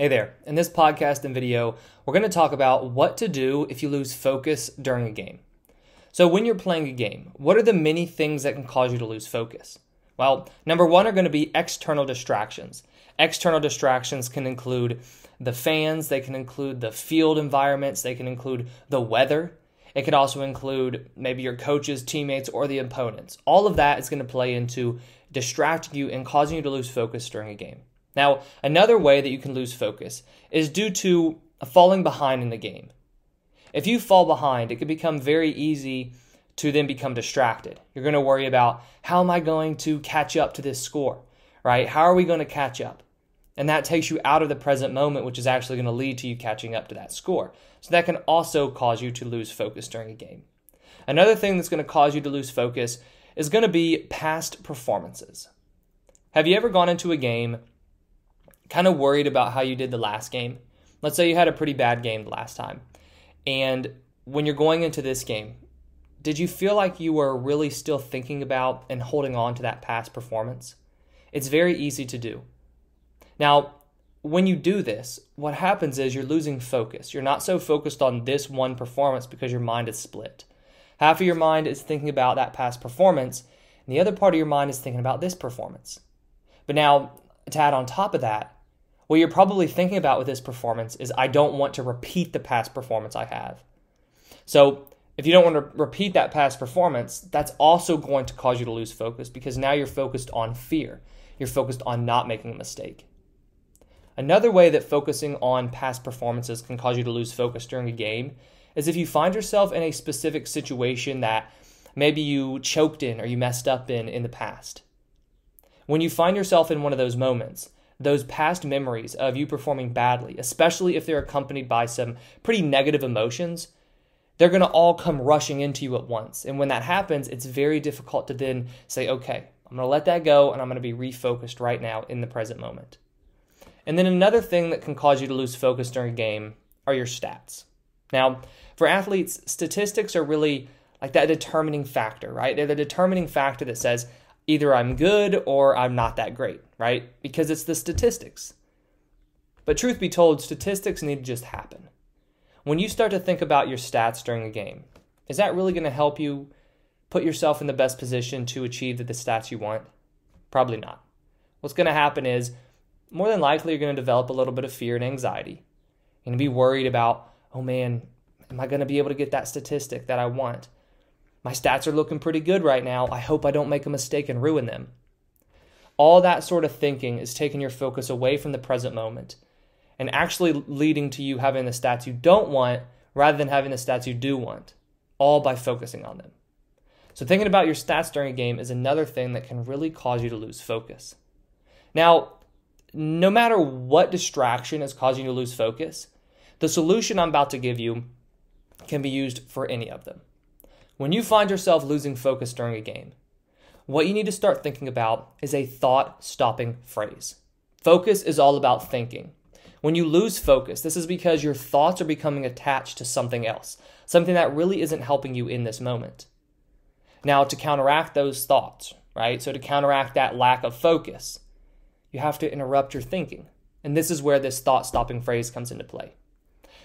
Hey there, in this podcast and video, we're going to talk about what to do if you lose focus during a game. So when you're playing a game, what are the many things that can cause you to lose focus? Well, number one are going to be external distractions. External distractions can include the fans, they can include the field environments, they can include the weather. It could also include maybe your coaches, teammates, or the opponents. All of that is going to play into distracting you and causing you to lose focus during a game. Now, another way that you can lose focus is due to falling behind in the game. If you fall behind, it can become very easy to then become distracted. You're going to worry about, how am I going to catch up to this score, right? How are we going to catch up? And that takes you out of the present moment, which is actually going to lead to you catching up to that score. So that can also cause you to lose focus during a game. Another thing that's going to cause you to lose focus is going to be past performances. Have you ever gone into a game kind of worried about how you did the last game? Let's say you had a pretty bad game the last time. And when you're going into this game, did you feel like you were really still thinking about and holding on to that past performance? It's very easy to do. Now, when you do this, what happens is you're losing focus. You're not so focused on this one performance because your mind is split. Half of your mind is thinking about that past performance, and the other part of your mind is thinking about this performance. But now, to add on top of that, what you're probably thinking about with this performance is, I don't want to repeat the past performance I have. So if you don't want to repeat that past performance, that's also going to cause you to lose focus because now you're focused on fear. You're focused on not making a mistake. Another way that focusing on past performances can cause you to lose focus during a game is if you find yourself in a specific situation that maybe you choked in or you messed up in the past. When you find yourself in one of those moments, those past memories of you performing badly, especially if they're accompanied by some pretty negative emotions, they're going to all come rushing into you at once. And when that happens, it's very difficult to then say, okay, I'm going to let that go and I'm going to be refocused right now in the present moment. And then another thing that can cause you to lose focus during a game are your stats. Now, for athletes, statistics are really like that determining factor, right? They're the determining factor that says, either I'm good or I'm not that great, right? Because it's the statistics. But truth be told, statistics need to just happen. When you start to think about your stats during a game, is that really going to help you put yourself in the best position to achieve the stats you want? Probably not. What's going to happen is, more than likely, you're going to develop a little bit of fear and anxiety. You're going to be worried about, oh man, am I going to be able to get that statistic that I want? My stats are looking pretty good right now. I hope I don't make a mistake and ruin them. All that sort of thinking is taking your focus away from the present moment and actually leading to you having the stats you don't want rather than having the stats you do want, all by focusing on them. So thinking about your stats during a game is another thing that can really cause you to lose focus. Now, no matter what distraction is causing you to lose focus, the solution I'm about to give you can be used for any of them. When you find yourself losing focus during a game, what you need to start thinking about is a thought-stopping phrase. Focus is all about thinking. When you lose focus, this is because your thoughts are becoming attached to something else, something that really isn't helping you in this moment. Now, to counteract those thoughts, right? So to counteract that lack of focus, you have to interrupt your thinking. And this is where this thought-stopping phrase comes into play.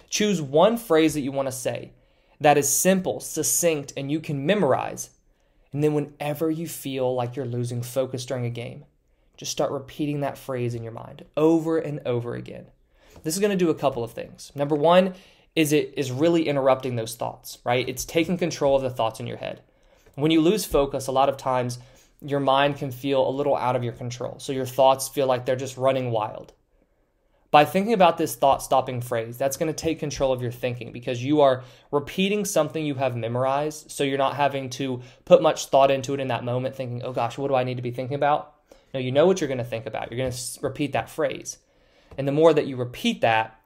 Choose one phrase that you want to say that is simple, succinct, and you can memorize. And then whenever you feel like you're losing focus during a game, just start repeating that phrase in your mind over and over again. This is going to do a couple of things. Number one is it is really interrupting those thoughts, right? It's taking control of the thoughts in your head. When you lose focus, a lot of times your mind can feel a little out of your control. So your thoughts feel like they're just running wild. By thinking about this thought-stopping phrase, that's going to take control of your thinking because you are repeating something you have memorized, so you're not having to put much thought into it in that moment thinking, oh gosh, what do I need to be thinking about? No, you know what you're going to think about. You're going to repeat that phrase. And the more that you repeat that,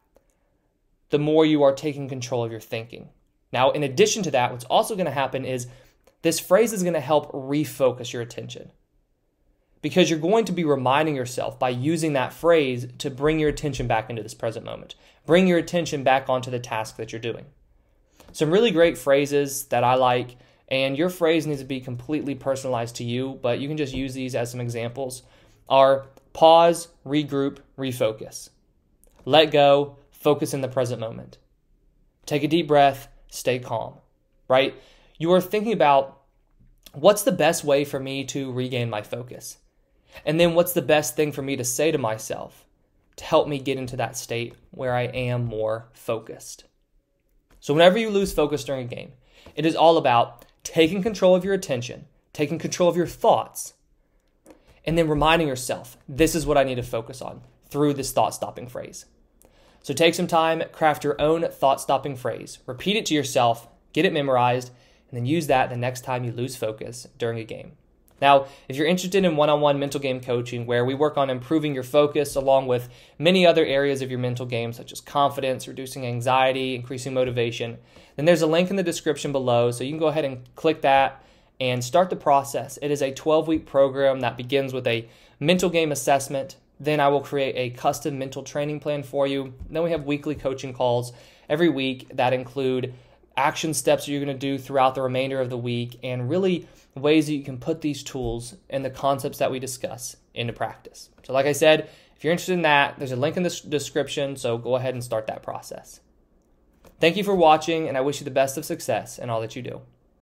the more you are taking control of your thinking. Now, in addition to that, what's also going to happen is this phrase is going to help refocus your attention, because you're going to be reminding yourself by using that phrase to bring your attention back into this present moment. Bring your attention back onto the task that you're doing. Some really great phrases that I like, and your phrase needs to be completely personalized to you, but you can just use these as some examples, are pause, regroup, refocus. let go, focus in the present moment. Take a deep breath, stay calm, right? You are thinking about what's the best way for me to regain my focus? And then what's the best thing for me to say to myself to help me get into that state where I am more focused? So whenever you lose focus during a game, it is all about taking control of your attention, taking control of your thoughts, and then reminding yourself, this is what I need to focus on through this thought-stopping phrase. So take some time, craft your own thought-stopping phrase, repeat it to yourself, get it memorized, and then use that the next time you lose focus during a game. Now, if you're interested in one-on-one mental game coaching, where we work on improving your focus along with many other areas of your mental game, such as confidence, reducing anxiety, increasing motivation, then there's a link in the description below. So you can go ahead and click that and start the process. It is a 12-week program that begins with a mental game assessment. Then I will create a custom mental training plan for you. Then we have weekly coaching calls every week that include action steps that you're going to do throughout the remainder of the week, and really ways that you can put these tools and the concepts that we discuss into practice. So like I said, if you're interested in that, there's a link in the description, so go ahead and start that process. Thank you for watching, and I wish you the best of success in all that you do.